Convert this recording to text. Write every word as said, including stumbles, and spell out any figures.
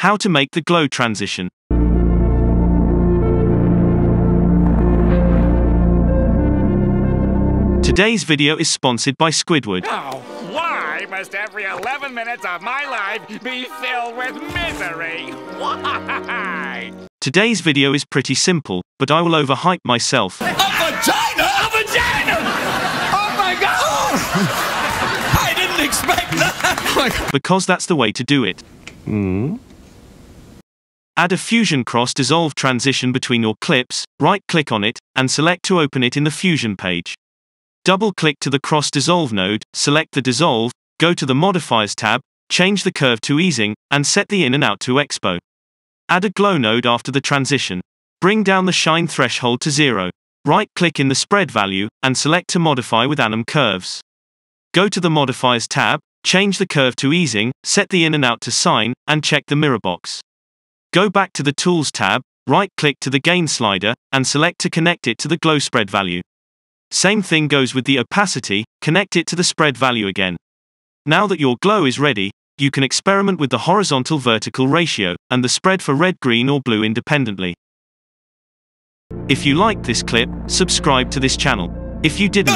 How to make the glow transition. Today's video is sponsored by Squidward. Oh, why must every eleven minutes of my life be filled with misery? Why? Today's video is pretty simple, but I will overhype myself. A vagina! A vagina! Oh my god! I didn't expect that! Because that's the way to do it. Mm. Add a Fusion Cross Dissolve transition between your clips, right-click on it, and select to open it in the Fusion page. Double-click to the Cross Dissolve node, select the Dissolve, go to the Modifiers tab, change the curve to Easing, and set the in and out to Expo. Add a Glow node after the transition. Bring down the Shine Threshold to zero. Right-click in the Spread value, and select to modify with Anim Curves. Go to the Modifiers tab, change the curve to Easing, set the in and out to Sign, and check the Mirror box. Go back to the Tools tab, right-click to the Gain slider, and select to connect it to the Glow Spread value. Same thing goes with the Opacity, connect it to the Spread value again. Now that your glow is ready, you can experiment with the Horizontal Vertical Ratio, and the spread for red, green or blue independently. If you liked this clip, subscribe to this channel. If you didn't...